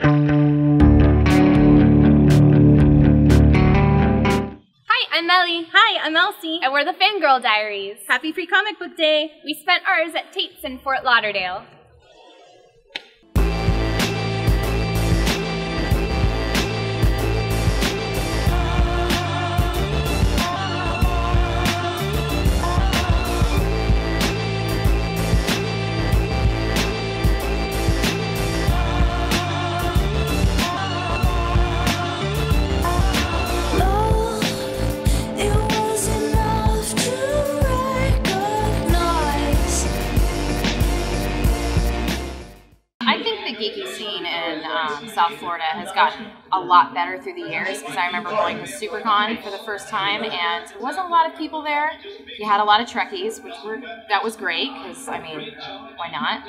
Hi, I'm Melly. Hi, I'm Elsie. And we're the Fangirl Diaries. Happy Free Comic Book Day. We spent ours at Tate's in Fort Lauderdale. South Florida has gotten a lot better through the years, because I remember going to SuperCon for the first time and there wasn't a lot of people there. You had a lot of Trekkies, that was great, because I mean, why not?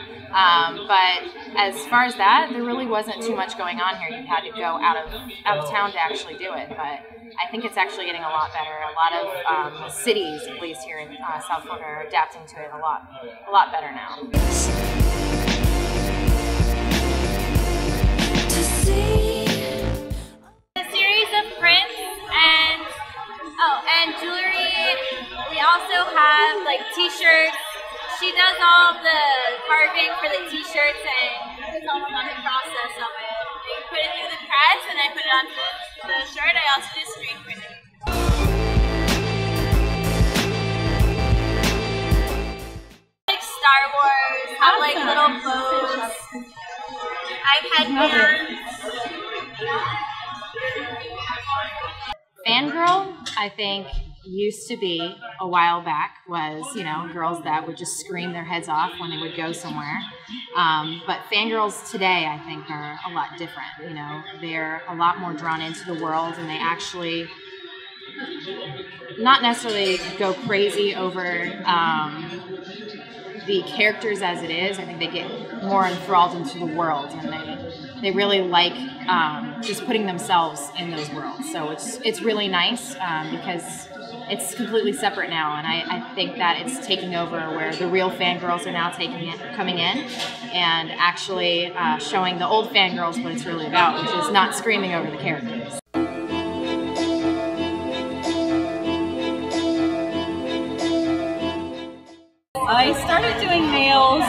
But as far as that, there really wasn't too much going on here. You had to go out of town to actually do it, but I think it's actually getting a lot better. A lot of cities, at least here in South Florida, are adapting to it a lot better now. A series of prints and jewelry. We also have like t-shirts. She does all the carving for the t-shirts and it's all about the process of it. I put it through the press and I put it onto the shirt. I also do screen printing. Like Star Wars, I like little bows. I've had bands. Fangirl, I think, used to be, a while back, was, you know, girls that would just scream their heads off when they would go somewhere. But fangirls today, I think, are a lot different. You know, they're a lot more drawn into the world, and they actually not necessarily go crazy over the characters as it is. I think they get more enthralled into the world, and they really like just putting themselves in those worlds. So it's really nice because it's completely separate now, and I think that it's taking over, where the real fangirls are now coming in and actually showing the old fangirls what it's really about, which is not screaming over the characters. I started doing nails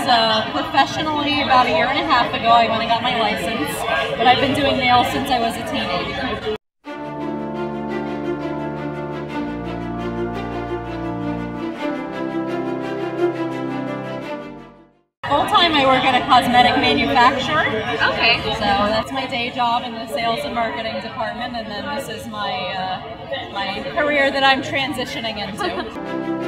professionally about 1.5 years ago, when I got my license, but I've been doing nails since I was a teenager. Full-time I work at a cosmetic manufacturer. Okay. So that's my day job in the sales and marketing department, and then this is my, my career that I'm transitioning into.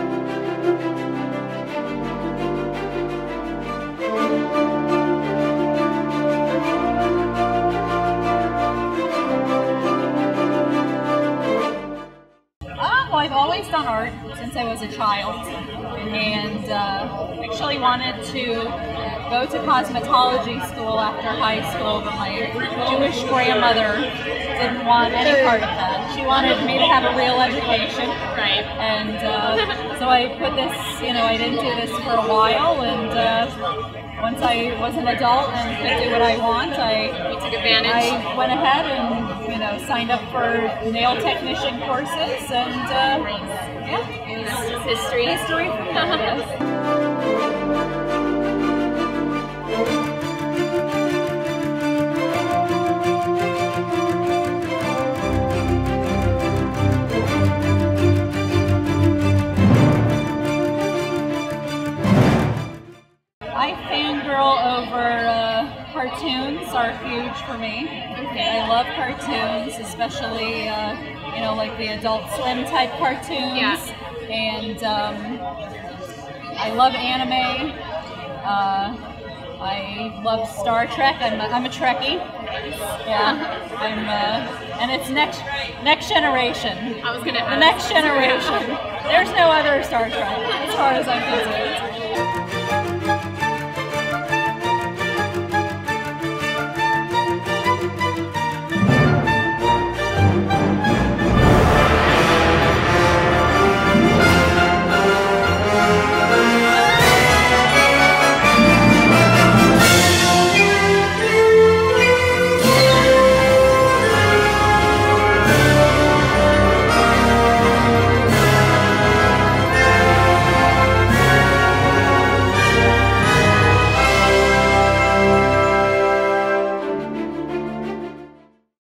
I've always done art since I was a child, and actually wanted to go to cosmetology school after high school, but my Jewish grandmother didn't want any part of that. She wanted me to have a real education, right? And so I put this, you know, I didn't do this for a while, and once I was an adult and could do what I want, I took advantage. I went ahead and, you know, signed up for nail technician courses, and yeah, history. Cartoons are huge for me. Okay. I love cartoons, especially you know, like the Adult Swim type cartoons. Yeah. And I love anime. I love Star Trek. I'm a Trekkie. Yeah. And it's next generation. I was gonna ask. The next generation. There's no other Star Trek as far as I'm concerned.